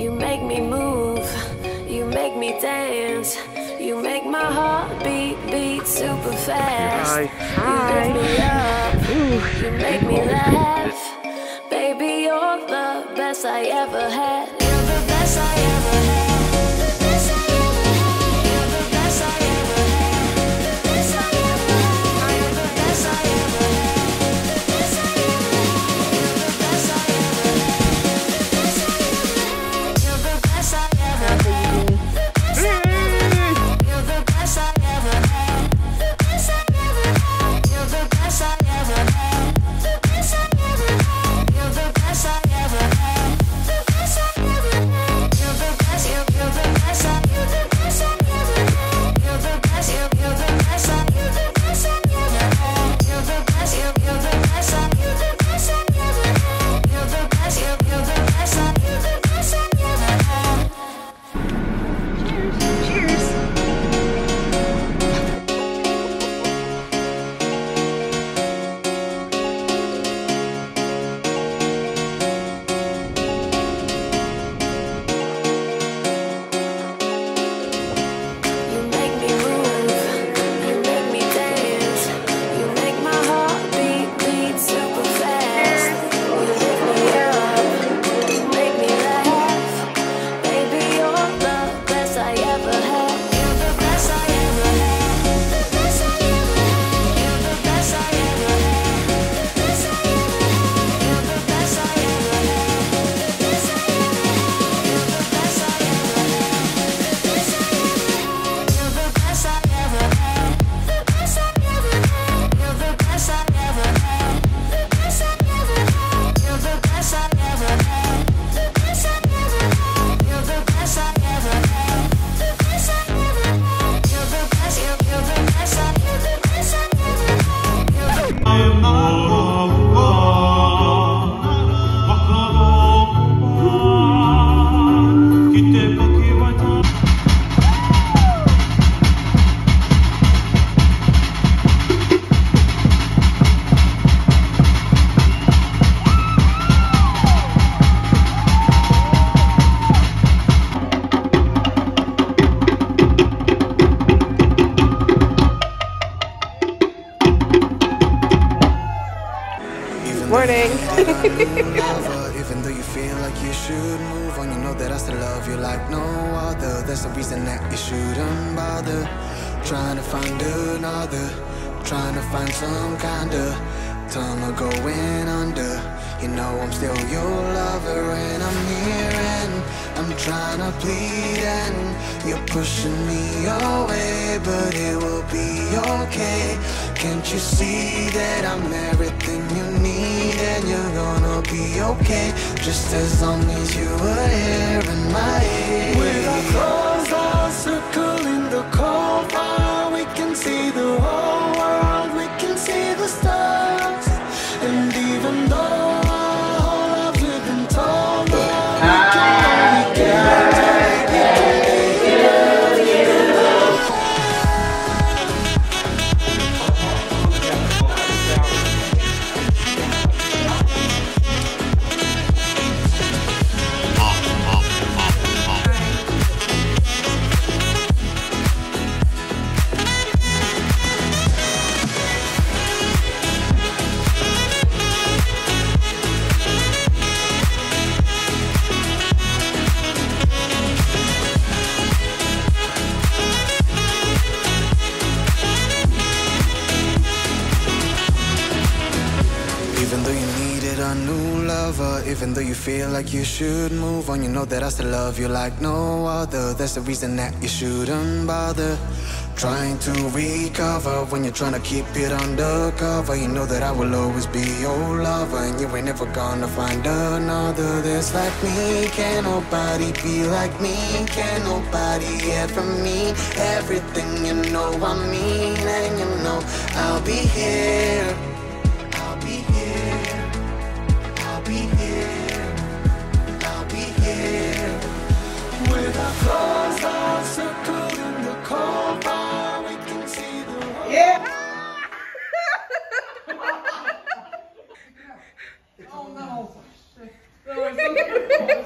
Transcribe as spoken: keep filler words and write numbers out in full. You make me move, you make me dance, you make my heart beat, beat super fast. Hi. Hi. You lift me up, ooh, you make me laugh. Baby, you're the best I ever had. You're the best I ever had. The best I ever had. You're the best I ever had. The best I ever had. You're the best I ever had. Morning. Even though you feel like you should move on, you know that I still love you like no other. There's a reason that you shouldn't bother trying to find another, trying to find some kind of tunnel going under. You know I'm still your lover and I'm here and I'm trying to plead and you're pushing me away, but it will be okay. Can't you see that I'm everything you need and you're gonna be okay, just as long as you were here in my ear. With our clothes all circling the cold fire, we can see the whole world, we can see the stars. And even though our whole lives we've been told that we can't take it, even though you feel like you should move on, you know that I still love you like no other. There's a reason that you shouldn't bother trying to recover when you're trying to keep it undercover. You know that I will always be your lover and you ain't never gonna find another that's like me. Can't nobody be like me, can't nobody get from me. Everything you know I mean and you know I'll be here. Yeah. Oh no.